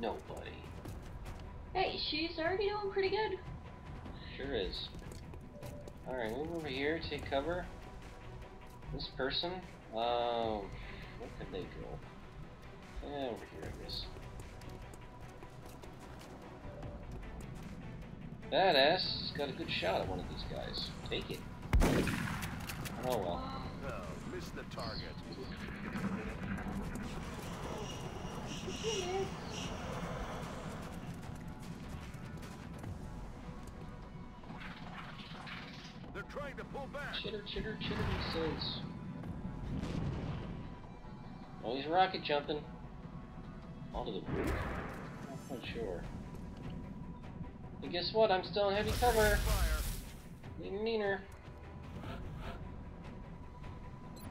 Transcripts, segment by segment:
nobody. Hey, she's already doing pretty good. Sure is. Alright, move over here, take cover. This person? Oh, where could they go? Yeah, over here, I guess. Badass has got a good shot at one of these guys. Take it. Oh well. No, missed the target. They're trying to pull back. Chitter, chitter, chitter, he says. Oh, he's rocket jumping. Onto the roof. I'm not sure. And guess what? I'm still in heavy cover. Even meaner.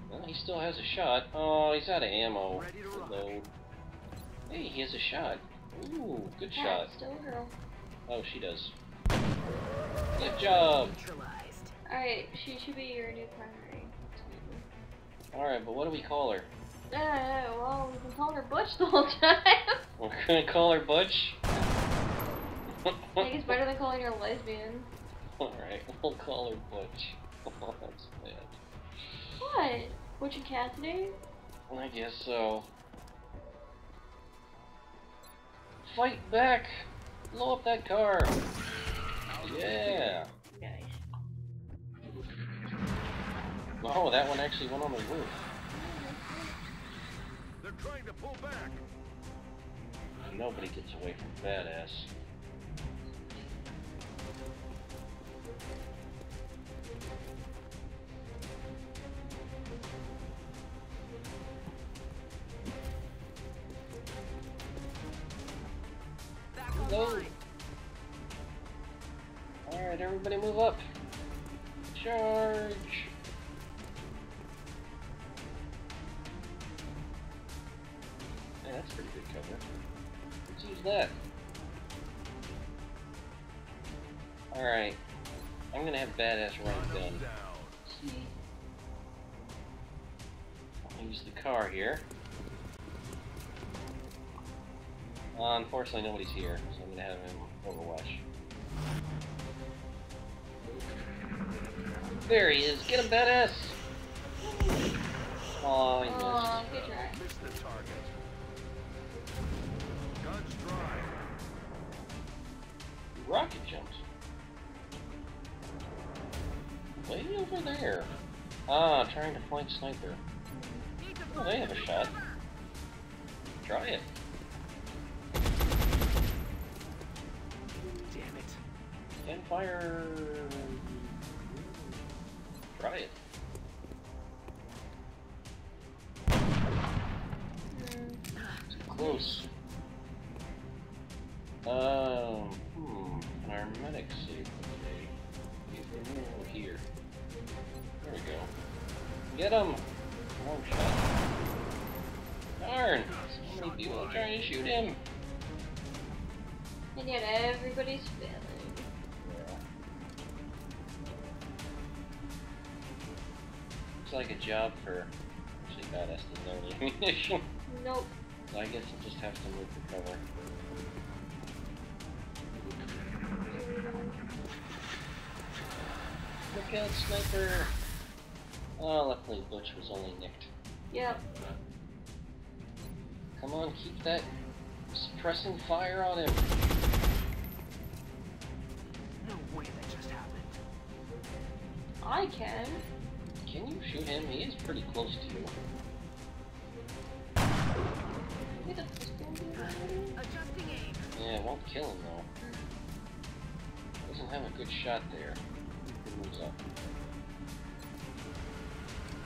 Well, he still has a shot. Oh, he's out of ammo. Reload. Hey, he has a shot. Ooh, good shot. Still a girl. Oh, she does. Good job. Alright, she should be your new primary. Alright, but what do we call her? Well, we can call her Butch the whole time. We're gonna call her Butch? I think it's better than calling her lesbian. Alright, we'll call her Butch. Oh, that's bad. What? Butch and Cassidy? I guess so. Fight back! Blow up that car! Yeah! Nice. Oh, that one actually went on the roof. They're trying to pull back. Nobody gets away from Badass. Alright, everybody move up. Charge. Yeah, that's pretty good cover. Let's use that. Alright. I'm gonna have Badass run gun. I'll use the car here. Unfortunately, nobody's here, so I'm gonna have him overwatch. There he is! Get him, Badass! Oh, he missed. Missed the target. Guns dry. Rocket jumps. Way over there. Ah, trying to flank sniper. Oh, they have a shot. Try it. And fire. Try it. Too close. Our medic saved the day. Over here. There we go. Get him! Long shot. Darn! So many people trying to shoot him. And yet everybody's failing. Like a job for actually Badass doesn't have any ammunition. Nope. So I guess I'll just have to move for cover. Look out, sniper! Oh, luckily Butch was only nicked. Yep. Come on, keep that suppressing fire on him. No way that just happened. I can. Can you shoot him? He is pretty close to you. Yeah, it won't kill him though. Doesn't have a good shot there. He moves up.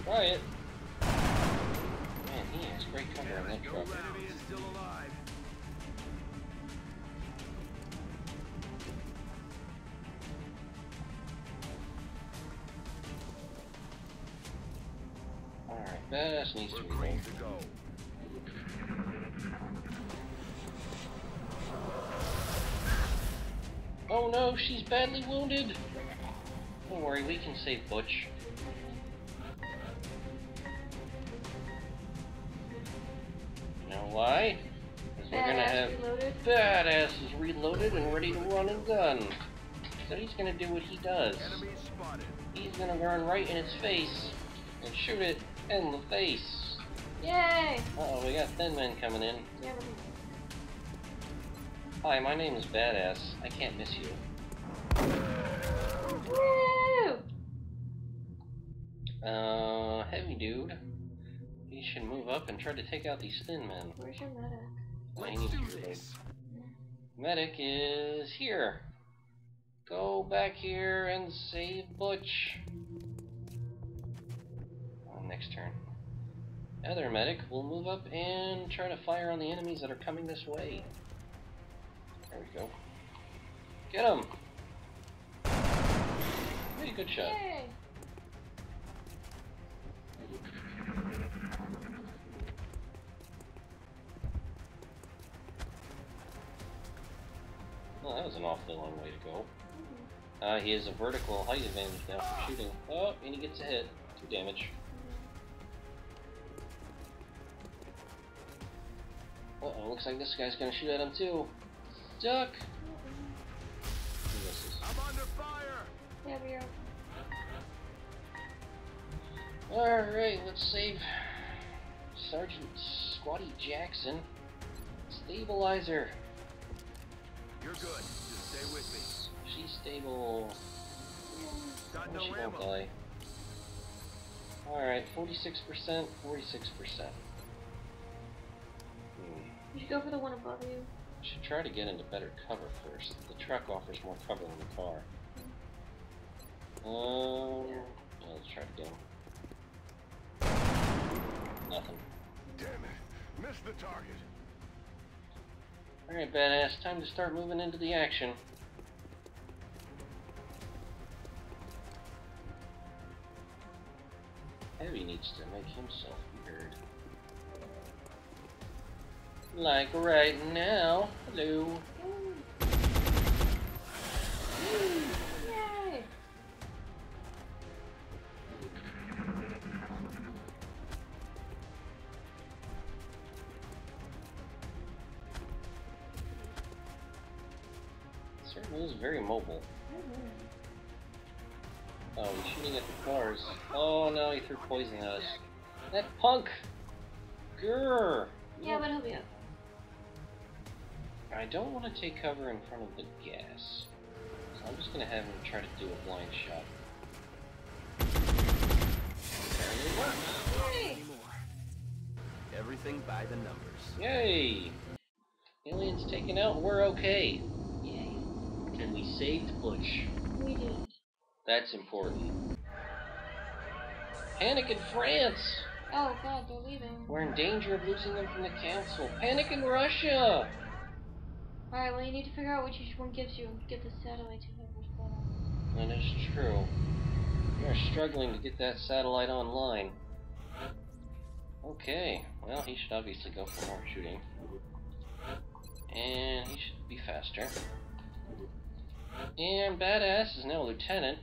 Try it! Man, he has great cover on that truck. Badass needs to be ready. Oh no, she's badly wounded! Don't worry, we can save Butch. You know why? Because we're gonna have... that ass is reloaded and ready to run and gun. So he's gonna do what he does. He's gonna run right in its face and shoot it in the face. Yay! Uh-oh, we got Thin Men coming in. Yeah, hi, my name is Badass. I can't miss you. Woo! Heavy dude. He should move up and try to take out these Thin Men. Where's your medic? Let's do this. Medic is here. Go back here and save Butch. Oh, next turn. Other medic will move up and try to fire on the enemies that are coming this way. There we go. Get him! Pretty good shot. Yay. Well, that was an awfully long way to go. He has a vertical height advantage now for shooting. Oh, and he gets a hit. 2 damage. Uh-oh, looks like this guy's gonna shoot at him too. Duck! I'm under fire! Yeah, we are. Alright, let's save Sergeant Squatty Jackson. Stabilizer. You're good. Just stay with me. She's stable. Got no ammo. Alright, 46%, 46%. You should go for the one above you. I should try to get into better cover first. The truck offers more cover than the car. Yeah, let's try to get him. Nothing. Damn it! Missed the target. All right, Badass. Time to start moving into the action. Heavy needs to make himself weird. Like right now. Hello. Yay. Certainly is very mobile. Oh, he's shooting at the cars. Oh no, he threw poison at us. That punk! Grr! Yeah, but he'll be up. I don't want to take cover in front of the gas, so I'm just going to have him try to do a blind shot. Yay! Everything by the numbers. Yay! Aliens taken out, we're okay. Yay. And we saved Butch. We did. That's important. Panic in France! Oh god, they're leaving. We're in danger of losing them from the council. Panic in Russia! Alright, well, you need to figure out which each one gives you and get the satellite to whoever's better. That is true. We are struggling to get that satellite online. Okay, well, he should obviously go for more shooting. And he should be faster. And Badass is now a lieutenant.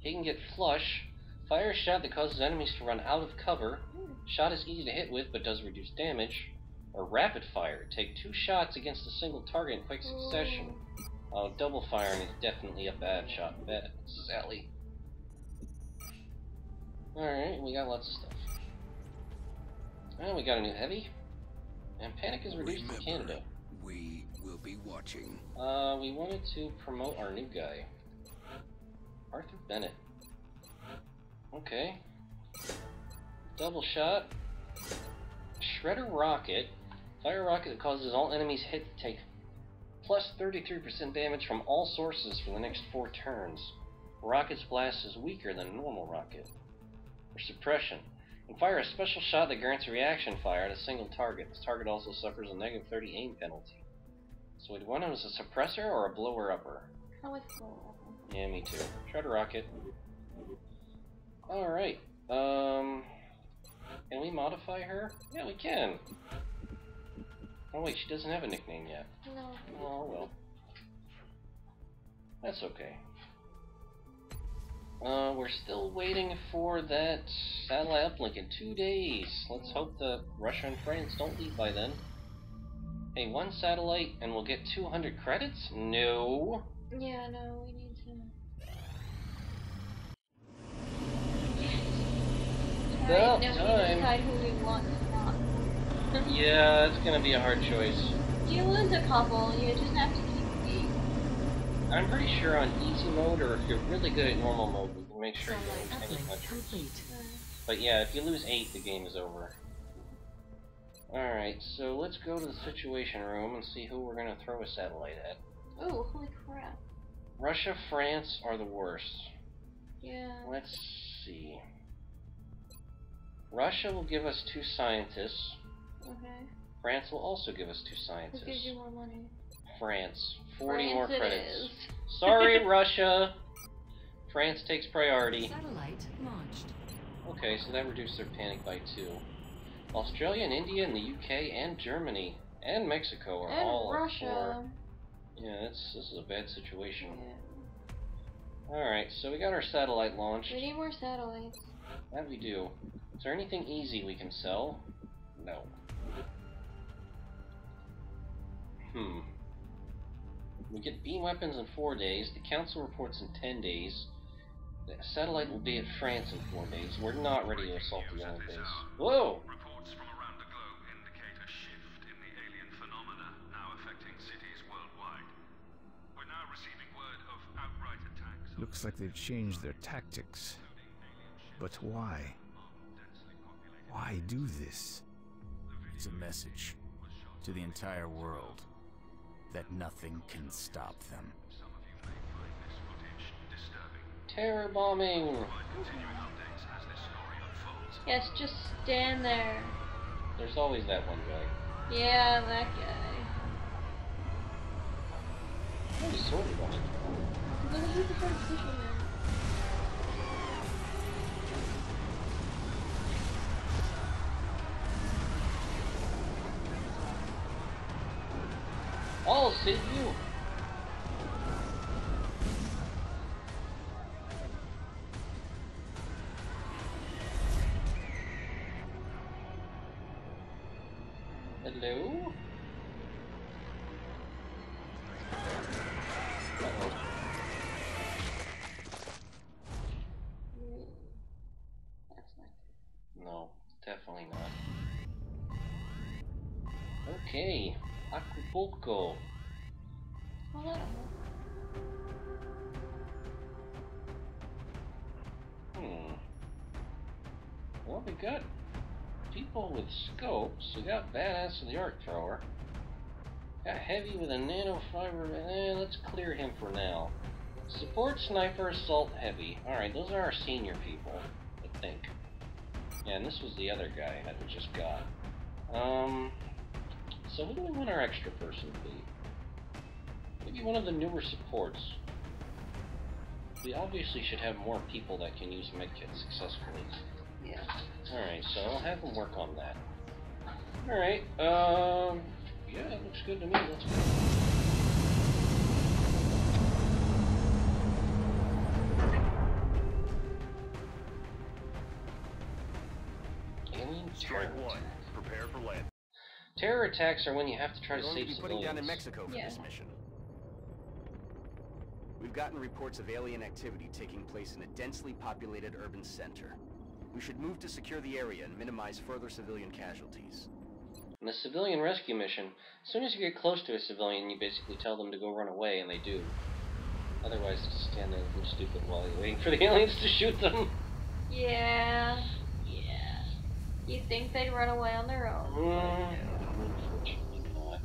He can get flush. Fire a shot that causes enemies to run out of cover. Shot is easy to hit with but does reduce damage. Or rapid fire. Take 2 shots against a single target in quick succession. Oh, double firing is definitely a bad shot. Bad. Sally. Alright, we got lots of stuff. And we got a new heavy. And panic is reduced in Canada. We will be watching. We wanted to promote our new guy. Arthur Bennett. Okay. Double shot. Shredder rocket. Fire rocket that causes all enemies hit to take plus 33% damage from all sources for the next 4 turns. Rocket's blast is weaker than a normal rocket. Or suppression. And fire a special shot that grants reaction fire at a single target. This target also suffers a negative 30 aim penalty. So we'd want him as a suppressor or a blower upper? I would blower upper. Yeah, me too. Shredder rocket. Alright. Can we modify her? Yeah, we can. Oh wait, she doesn't have a nickname yet. No. Oh well. That's okay. We're still waiting for that satellite uplink in 2 days. Let's hope that Russia and France don't leave by then. Hey, one satellite and we'll get 200 credits? No. Yeah, no, we need to. About time. Now we need to decide who we want and not. Yeah, it's gonna be a hard choice. You lose a couple, you just have to keep beat. I'm pretty sure on easy mode, or if you're really good at normal mode, we can make sure you don't lose any countries. But yeah, if you lose 8, the game is over. Alright, so let's go to the situation room and see who we're gonna throw a satellite at. Oh, holy crap. Russia, France are the worst. Yeah. Let's see. Russia will give us 2 scientists. Okay. France will also give us 2 scientists. Who gives you more money? France. 40 more credits. Sorry, Russia! France takes priority. Satellite launched. Okay, so that reduced their panic by 2. Australia and India and the UK and Germany and Mexico are all at 4. Yeah, this is a bad situation. Yeah. Alright, so we got our satellite launched. We need more satellites. That we do. Is there anything easy we can sell? No. Hmm. We get beam weapons in 4 days, the council reports in 10 days, the satellite will be at France in 4 days. We're not ready to assault the island base. Whoa! Reports from around the globe indicate a shift in the alien phenomena now affecting cities worldwide. We're now receiving word of outright attacks. Looks like they've changed their tactics. But why? Why do this? It's a message to the entire world that nothing can stop them. Some of you may find this footage disturbing. Terror bombing. Continuing updates as this story unfolds. Yes, just stand there. There's always that one guy. Yeah, that guy. He's sort of one. But he's the first decision man. I'll save you. Hello? No, definitely not. Okay. Acapulco. Hello. Well, we got people with scopes. We got badass with the arc thrower. Got heavy with a nanofiber. Let's clear him for now. Support sniper, assault heavy. Alright, those are our senior people, I think. Yeah, and this was the other guy that we just got. So what do we want our extra person to be? Maybe one of the newer supports. We obviously should have more people that can use medkits successfully. Yeah. Alright, so I'll have them work on that. Alright, yeah, it looks good to me. Let's go. Alien Strike terror. 1. Prepare for land. Terror attacks are when you have to try to save civilians. We're going to be putting down in Mexico for this mission. We've gotten reports of alien activity taking place in a densely populated urban center. We should move to secure the area and minimize further civilian casualties. In the civilian rescue mission, as soon as you get close to a civilian, you basically tell them to go run away, and they do. Otherwise, just stand there and look stupid while you're waiting for the aliens to shoot them. Yeah. Yeah. You'd think they'd run away on their own. Unfortunately not.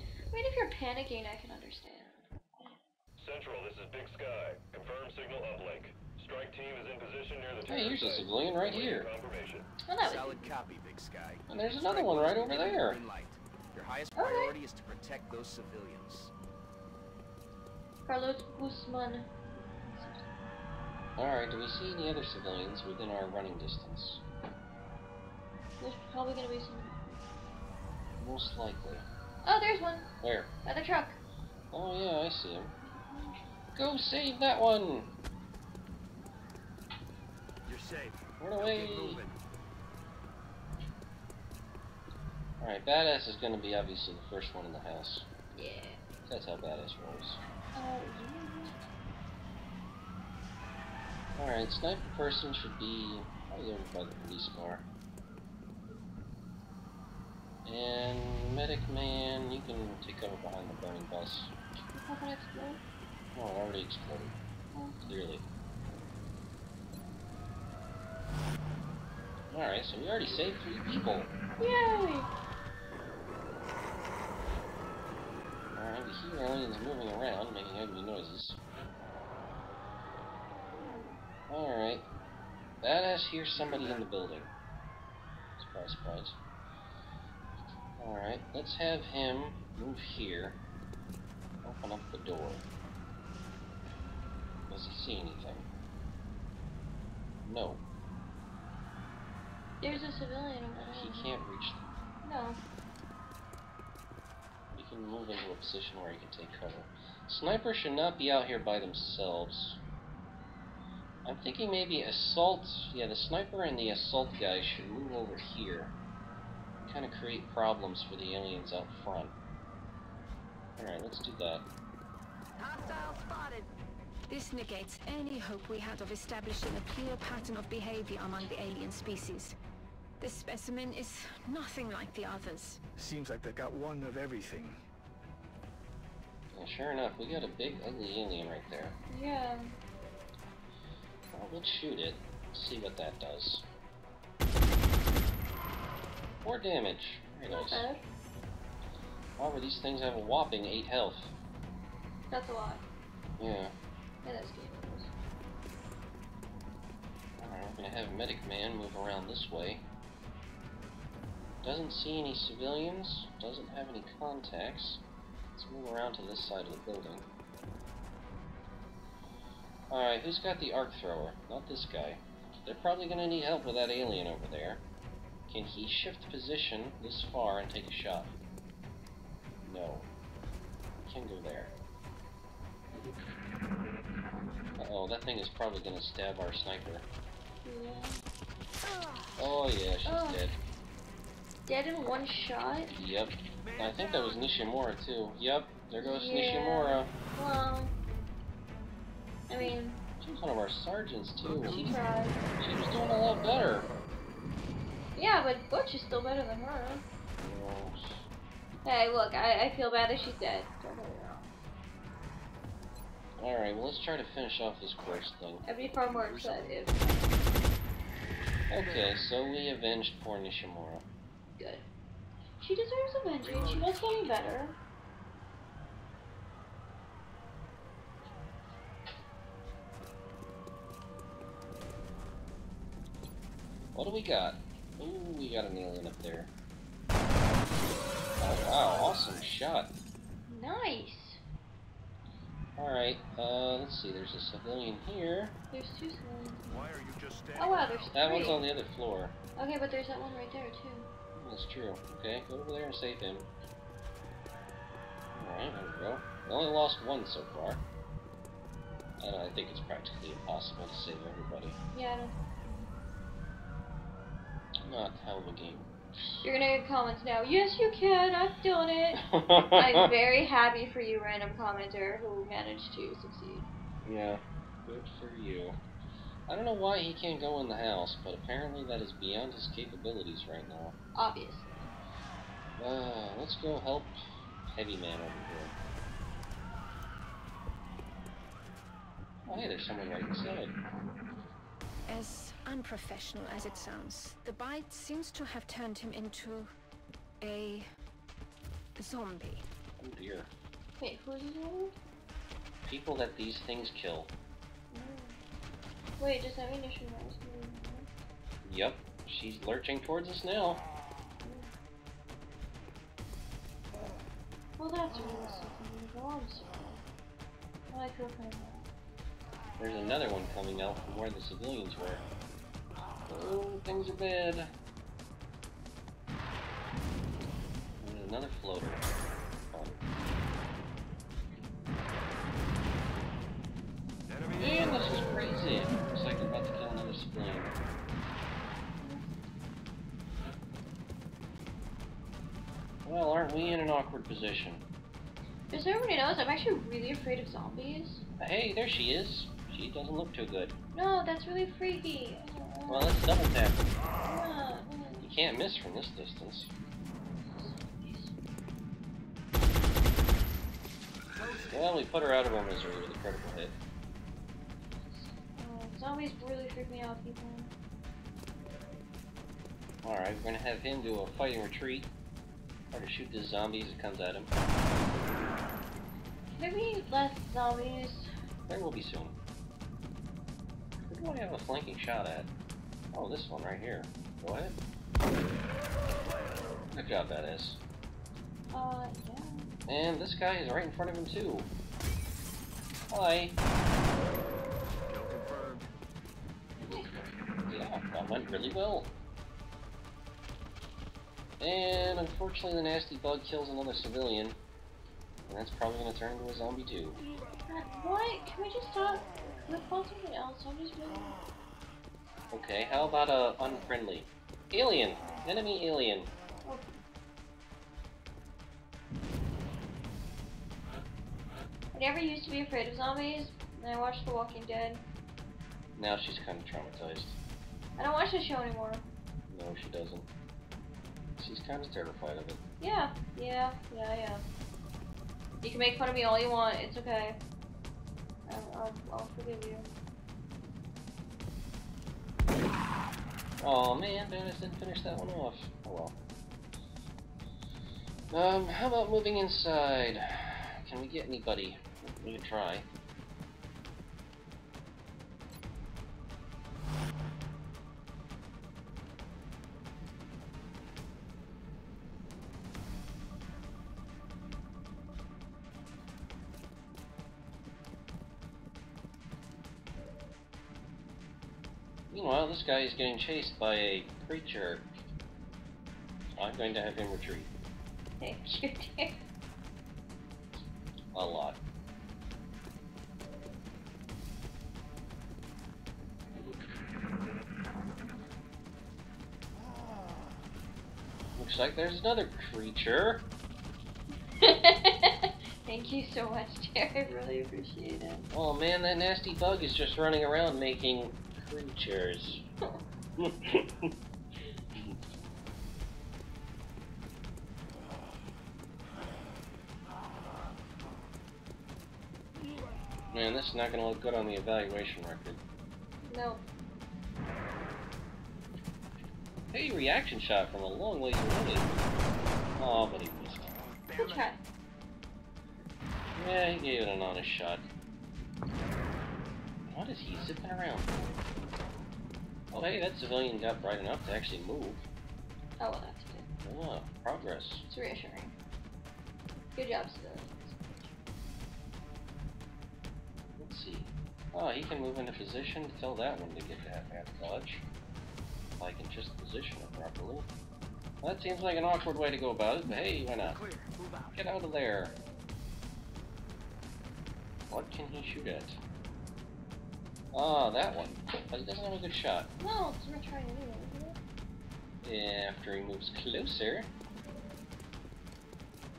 I mean, if you're panicking, I can understand. Central, this is Big Sky. Confirm signal uplink. Strike team is in position near the tower. Hey, here's a civilian right here. Well, that solid copy, Big Sky. And there's another one right over there. Your highest priority is to protect those civilians. Carlos Guzman. Alright, do we see any other civilians within our running distance? There's probably gonna be some. Most likely. Oh, there's one. Where? By the truck. Oh yeah, I see him. Go save that one. You're safe. Run away. Alright, Badass is going to be obviously the first one in the house. Yeah. That's how Badass rolls. Oh, yeah. Alright, sniper person should be probably over by the police car. And medic man, you can take cover behind the burning bus. What happened to explode? Oh, it already exploded. Oh. Clearly. Alright, so we already saved 3 people. Yay! Alright, we hear aliens moving around, making ugly noises. Alright. Badass hears somebody in the building. Surprise, surprise. Alright, let's have him move here. Open up the door. Does he see anything? No. There's a civilian over there. He can't reach them. No. We can move into a position where he can take cover. Snipers should not be out here by themselves. I'm thinking maybe assault. Yeah, the sniper and the assault guy should move over here. Kind of create problems for the aliens out front. Alright, let's do that. Hostile spotted. This negates any hope we had of establishing a clear pattern of behavior among the alien species. This specimen is nothing like the others. Seems like they got one of everything. Well, sure enough, we got a big ugly alien right there. Yeah. Well, let's shoot it. See what that does. 4 damage. Very nice. Okay. However, these things have a whopping 8 health. That's a lot. Yeah. Alright, I'm gonna have Medic Man move around this way. Doesn't see any civilians, doesn't have any contacts. Let's move around to this side of the building. Alright, who's got the arc thrower? Not this guy. They're probably gonna need help with that alien over there. Can he shift position this far and take a shot? No. He can go there. Oh, that thing is probably gonna stab our sniper. Yeah. Oh yeah, she's dead. Dead in one shot? Yep. I think that was Nishimura too. Yep, there goes Nishimura. Well, I mean... She was one of our sergeants too. She tried. She was doing a lot better. Yeah, but Butch is still better than her. Gross. Hey, look, I feel bad that she's dead. Don't worry. Alright, well let's try to finish off this quest thing. I'd be far more upset if... Okay, so we avenged poor Nishimura. Good. She deserves avenging, she does getting better. What do we got? Ooh, we got an alien up there. Oh wow, awesome shot. Nice! Alright, let's see, there's a civilian here. There's 2 civilians. Why are you just standing? Oh wow, there's 3. That one's on the other floor. Okay, but there's that one right there too. That's true. Okay, go over there and save him. Alright, there we go. We only lost 1 so far. And I think it's practically impossible to save everybody. Yeah, I don't... Not hell of a game. You're gonna get comments now. Yes, you can. I've done it. I'm very happy for you, random commenter who managed to succeed. Yeah, good for you. I don't know why he can't go in the house, but apparently that is beyond his capabilities right now. Obviously. Let's go help Heavy Man over here. Oh, hey, there's someone right inside. As unprofessional as it sounds, the bite seems to have turned him into a zombie. Oh dear. Wait, who's a zombie? People that these things kill. Mm. Wait, does that mean she knows me? Yep, she's lurching towards us now. Mm. Well, that's really something to go on, so. I like your friend. There's another one coming out from where the civilians were. Oh, things are bad. And another floater. Man, this is crazy. Looks like they're about to kill another civilian. Well, aren't we in an awkward position? As everybody knows, I'm actually really afraid of zombies. Hey, there she is. She doesn't look too good. No, that's really freaky. Well, let's double tap. You can't miss from this distance. Well, we put her out of her misery with a critical hit. Zombies really freak me out, people. Alright, we're gonna have him do a fighting retreat. Try to shoot this zombie as it comes at him. Can there be less zombies? There will be soon. Who do I have a flanking shot at? Oh, this one right here. Go ahead. Good job, badass. Yeah. And this guy is right in front of him, too. Hi. Yeah, that went really well. And unfortunately the nasty bug kills another civilian. And that's probably going to turn into a zombie too. What? Can we just stop? Let's call something else. I'm just waiting. Okay, how about a unfriendly? Alien! Enemy alien. Oh. I never used to be afraid of zombies, and I watched The Walking Dead. Now she's kind of traumatized. I don't watch the show anymore. No, she doesn't. She's kind of terrified of it. Yeah. You can make fun of me all you want, it's okay. I'll forgive you. Oh man, Bennett didn't finish that one off. Oh well. How about moving inside? Can we get anybody? We can try. Meanwhile, this guy is getting chased by a creature. I'm going to have him retreat. Thank you, dear. A lot. Looks like there's another creature. Thank you so much, dear. I really appreciate it. Oh man, that nasty bug is just running around making creatures. Man, this is not going to look good on the evaluation record. No. Hey, reaction shot from a long ways away. Oh, but he missed. Good shot. Yeah, he gave it an honest shot. What is he zipping around for? Oh, hey, that civilian got bright enough to actually move. Oh, well, that's good. Oh, progress. It's reassuring. Good job, civilians. Let's see. Oh, he can move into position to tell that one to get that half dodge. If I can just position it properly. Well, that seems like an awkward way to go about it, but hey, why not? Clear. Move out. Get out of there. What can he shoot at? Ah, that one. But he doesn't have a good shot. No, it's not trying to do it, isn't it? After he moves closer.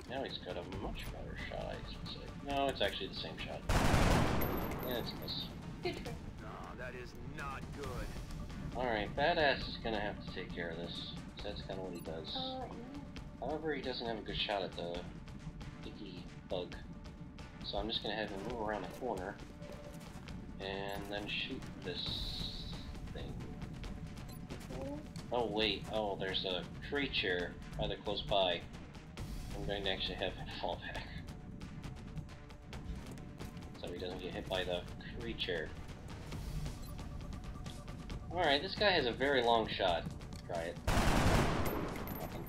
Now he's got a much better shot, I should say. No, it's actually the same shot. And it's a miss. Good try. No, that is not good. Alright, badass is gonna have to take care of this. So that's kinda what he does. Yeah. However, he doesn't have a good shot at the icky bug. So I'm just gonna have him move around the corner. And then shoot this thing. Oh wait, oh there's a creature rather close by. I'm going to actually have him fall back. So he doesn't get hit by the creature. Alright, this guy has a very long shot. Try it. Nothing.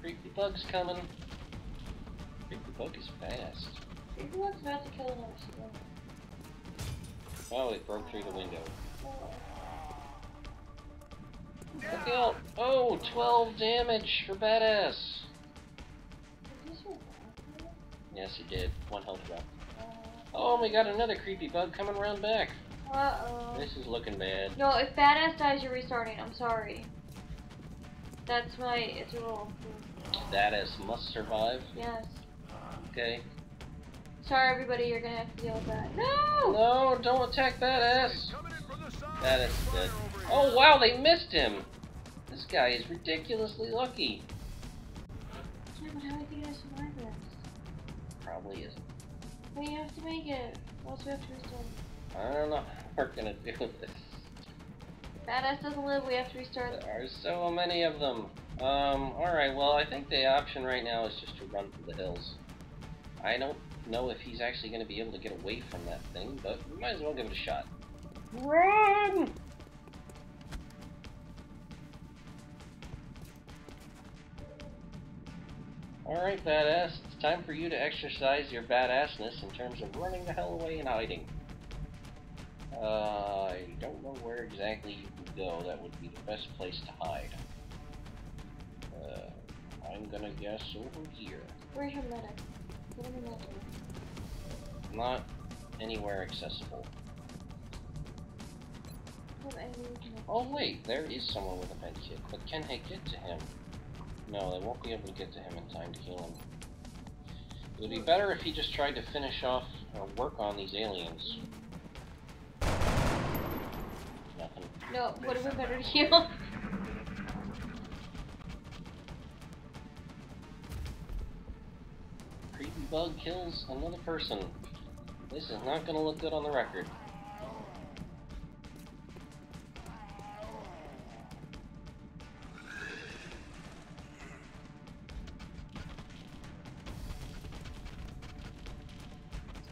Creepy bug's coming. Creepy bug is fast. Creepy bug's about to kill another squirrel. Oh, it broke through the window. No. Look out! Oh, 12 damage for badass! Yes, you did. One health drop. Oh, we got another creepy bug coming around back. Uh-oh. This is looking bad. No, if Badass dies, you're restarting. I'm sorry. That's my... It's a rule. Badass must survive? Yes. Okay. Sorry, everybody. You're gonna have to deal with that. No! No, don't attack Badass! Badass is dead. Oh, wow, they missed him! This guy is ridiculously lucky. Yeah, but how are you gonna survive this? Probably isn't. We have to make it. What else we have to restore? I don't know how we're gonna do this. Badass doesn't live, we have to restart. There are so many of them. Alright, well, I think the option right now is just to run through the hills. I don't know if he's actually gonna be able to get away from that thing, but we might as well give it a shot. Run! Alright, Badass, it's time for you to exercise your badassness in terms of running the hell away and hiding. I don't know where exactly you could go that would be the best place to hide. I'm gonna guess over here. Where's your medic? Where's your medic? Not anywhere accessible. Oh wait, there is someone with a med kit, but can they get to him? No, they won't be able to get to him in time to heal him. It would be better if he just tried to finish off or work on these aliens. Nothing. No, would have been better to heal. Creepy bug kills another person. This is not gonna look good on the record.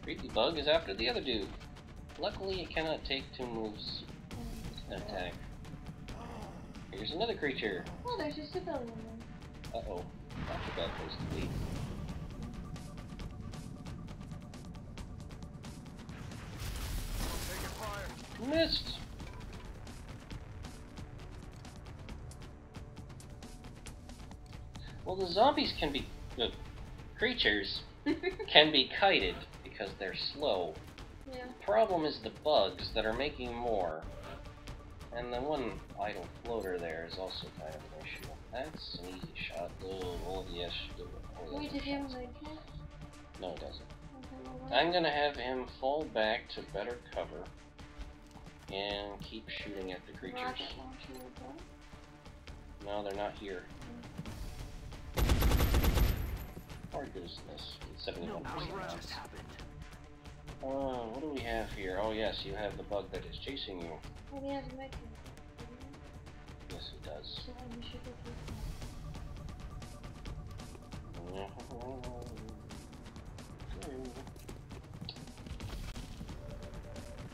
Creepy bug is after the other dude. Luckily, it cannot take two moves to attack. Here's another creature. Oh, there's just a villain there. Uh oh. That's a bad place to be. Take fire. Missed! Well, the zombies can be. The creatures can be kited. Because they're slow. Yeah. The problem is the bugs that are making more. And the one idle floater there is also kind of an issue. That's an easy shot. Oh, yes, wait, did he have a med kit? No, it doesn't. Okay, I'm gonna have him fall back to better cover and keep shooting at the creatures. No, they're not here. How hard is this? It's 71%. Oh, what do we have here? Oh yes, you have the bug that is chasing you. Oh, he has a med kit. Yes, he does. So we should go through.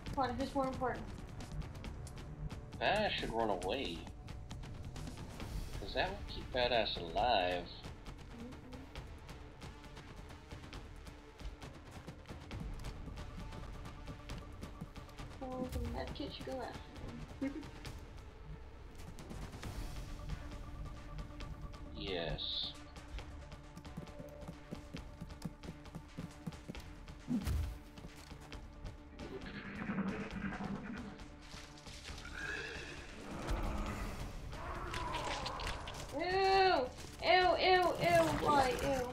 Come on, who's more important? Badass should run away. Because that will keep Badass alive. That kid should go after him. Yes. Ew! Ew, ew, ew, why, ew?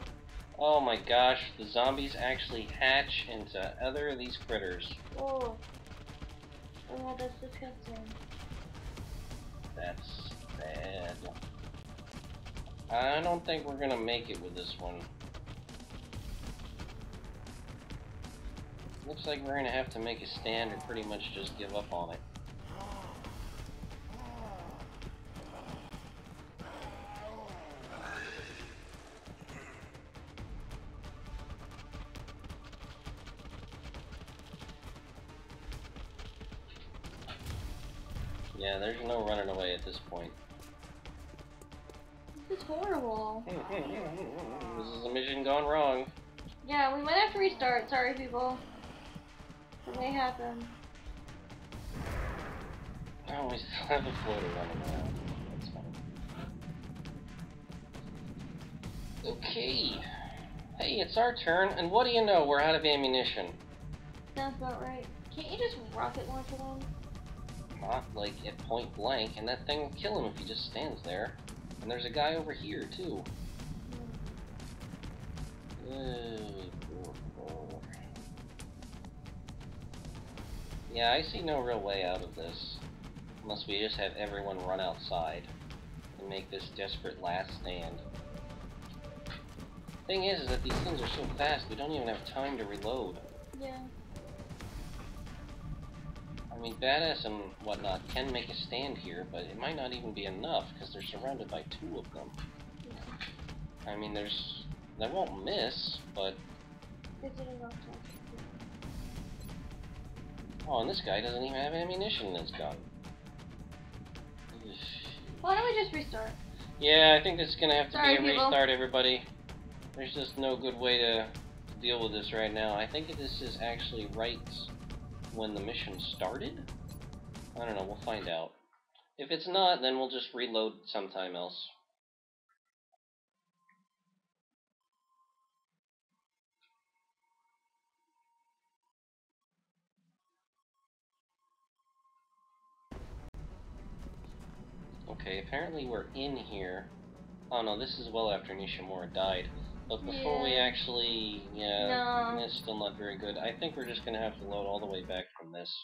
Oh my gosh, the zombies actually hatch into other of these critters. Oh. Oh, that's disgusting. That's bad. I don't think we're gonna make it with this one. Looks like we're gonna have to make a stand or pretty much just give up on it. Yeah, there's no running away at this point. This is horrible. This is a mission gone wrong. Yeah, we might have to restart. Sorry, people. It may happen. Oh, we still have a floater running around. That's fine. Okay. Hey, it's our turn, and what do you know? We're out of ammunition. Sounds about right. Can't you just rocket launch along? Not, like, at point blank, and that thing will kill him if he just stands there. And there's a guy over here, too. Poor. Yeah, I see no real way out of this. Unless we just have everyone run outside and make this desperate last stand. Thing is that these things are so fast, we don't even have time to reload. Yeah. I mean, Badass and whatnot can make a stand here, but it might not even be enough, because they're surrounded by two of them. Yeah. I mean, there's... They won't miss, but... Is it enough time? Oh, and this guy doesn't even have ammunition in his gun. Why don't we just restart? Yeah, I think this is going to have to be a restart, everybody. There's just no good way to deal with this right now. I think this is actually right... when the mission started? I don't know, we'll find out. If it's not, then we'll just reload sometime else. Okay, apparently we're in here. Oh no, this is well after Nishimura died. But before we actually, it's still not very good. I think we're just going to have to load all the way back from this.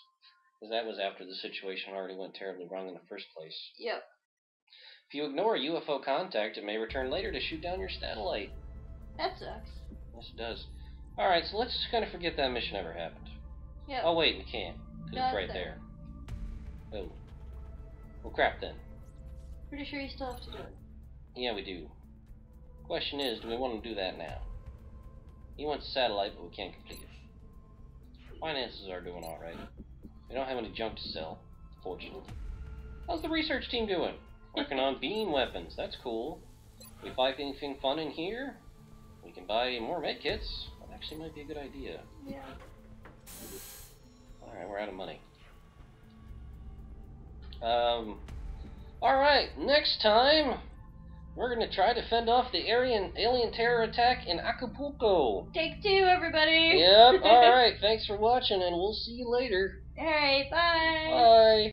Because that was after the situation already went terribly wrong in the first place. Yep. If you ignore UFO contact, it may return later to shoot down your satellite. That sucks. Yes, it does. Alright, so let's just kind of forget that mission ever happened. Yeah. Oh, wait, we can't. Because it's right there. Oh. Well, crap then. Pretty sure you still have to do it. Yeah, we do. Question is, do we want to do that now? He wants a satellite, but we can't complete it. Finances are doing alright. We don't have any junk to sell, fortunately. How's the research team doing? Working on beam weapons, that's cool. We buy anything fun in here? We can buy more medkits. That actually might be a good idea. Yeah. Alright, we're out of money. Alright, next time... We're gonna try to fend off the alien terror attack in Acapulco. Take two, everybody. Yep. All right. Thanks for watching, and we'll see you later. All right. Bye. Bye.